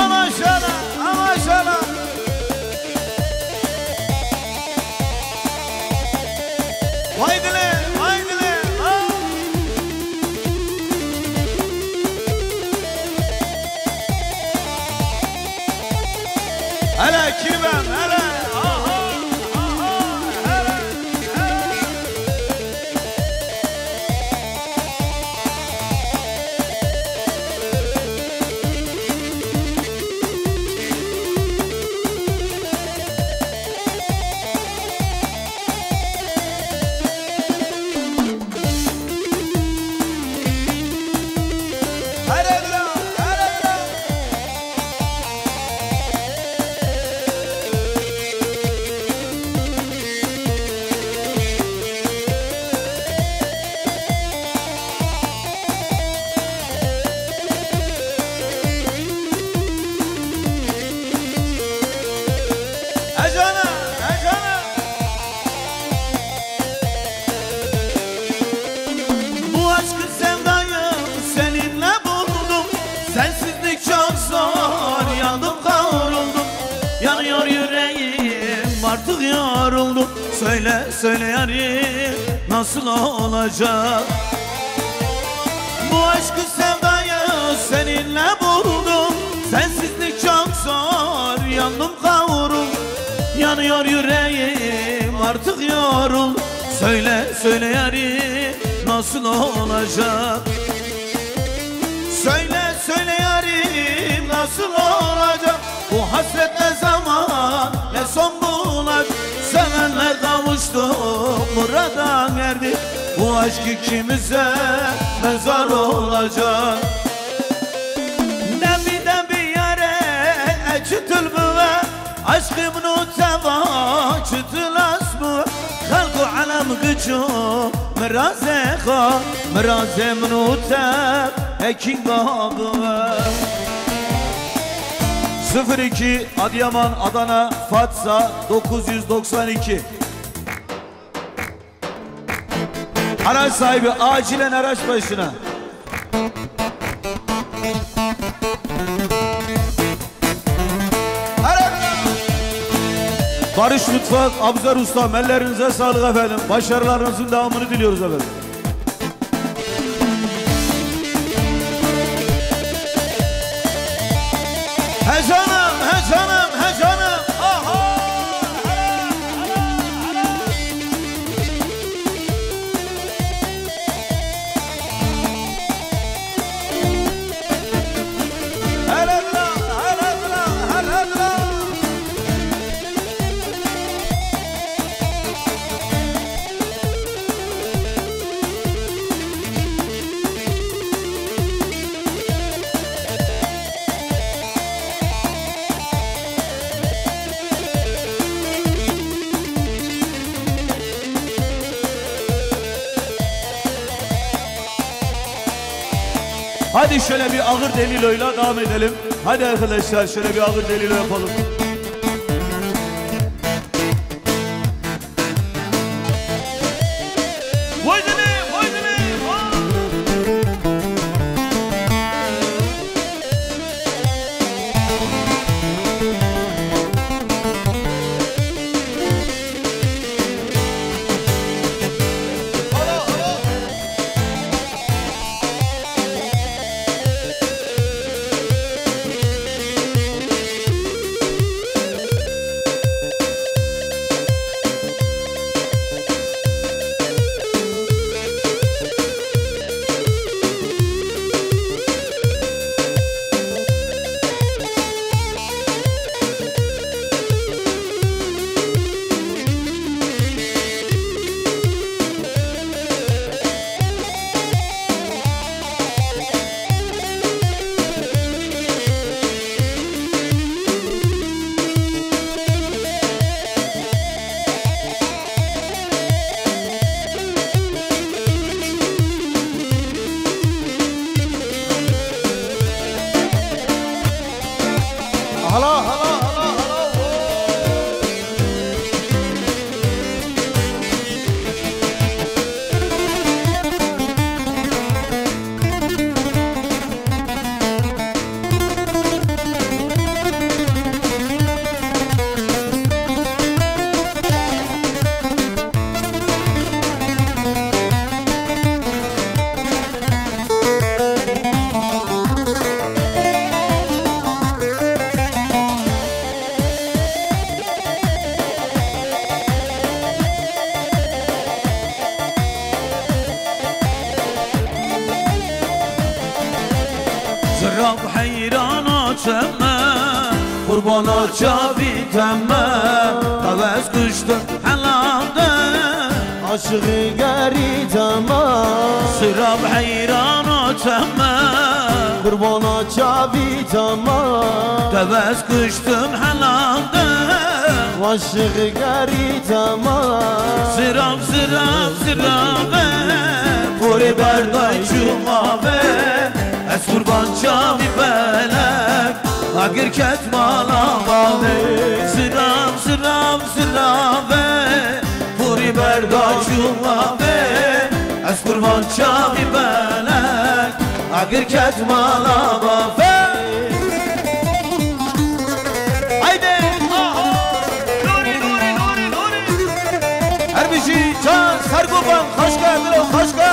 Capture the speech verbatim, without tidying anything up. Aman şana, aman şana. Haydi lan, haydi lan, ha. Hele kimem, hele. Aha, aha, hele, hele. Artık yoruldum, söyle söyle yarim nasıl olacak? Bu aşkı sevdayı seninle buldum, sensizlik çok zor, yandım kavurum, yanıyor yüreğim artık yoruldum, söyle söyle yarim nasıl olacak? Söyle söyle yarim nasıl olacak? Bu hasret ne zaman ne son bulacak? Sevenle kavuştuk murada erdik, bu aşk ikimize mezar olacak. Dembi dembi yare eçitül büve, aşkım nuteva çıtıl asmı. Kalku alem gıçı mıraze kha, mıraze mnutev ekin babıve. sıfır iki Adıyaman Adana Fatsa dokuz yüz doksan iki. Araç sahibi acilen araç başına. Barış Mutfak Abzar Usta, ellerinize sağlık efendim. Başarılarınızın devamını diliyoruz efendim. He canım, he canım, he canım. Aha! Hele, hele, hele. Hele bırak, hele bırak, hele bırak. Hadi şöyle bir ağır deliloyla devam edelim. Hadi arkadaşlar şöyle bir ağır delilo yapalım. ایران چمه قربانا چاوی تمه قوز کشت حلاده عاشقی گری تمه سراب حیران چمه قربانا چاوی تمه قوز کشتم حلاده عاشقی گری تمه سراب سراب سرابه پوری بردای چومابه از قربان چاوی بلک اگر کت مالا باوی سرام سرام سرامه پوری بردا چوماوی از قربان چاوی بلک اگر کت مالا باوی هایده نوری نوری نوری نوری هر بیشی چان سرگوبان خوشگه دلو خوشگه